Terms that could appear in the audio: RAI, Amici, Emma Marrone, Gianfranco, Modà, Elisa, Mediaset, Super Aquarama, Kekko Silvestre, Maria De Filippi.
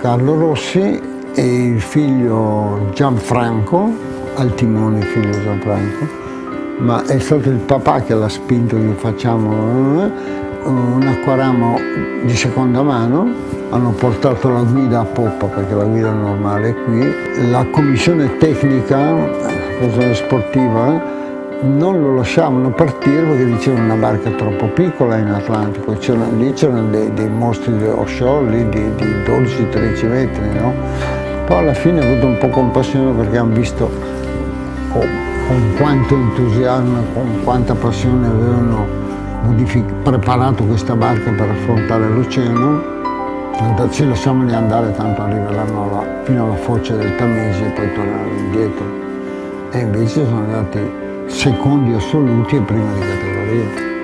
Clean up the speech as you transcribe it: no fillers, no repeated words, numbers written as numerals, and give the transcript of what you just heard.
Carlo Rossi e il figlio Gianfranco, al timone il figlio Gianfranco, ma è stato il papà che l'ha spinto che facciamo un acquaramo di seconda mano. Hanno portato la guida a poppa, perché la guida normale è qui. La commissione tecnica, la sportiva, non lo lasciavano partire perché dicevano una barca troppo piccola in Atlantico. Lì c'erano dei mostri offshore di 12-13 metri, no? Poi alla fine ho avuto un po' compassione perché hanno visto con quanto entusiasmo, con quanta passione avevano preparato questa barca per affrontare l'oceano. Ci lasciamoli andare, tanto arriveranno fino alla foce del Tamigi e poi tornano indietro. E invece sono andati secondi assoluti e prima di categoria.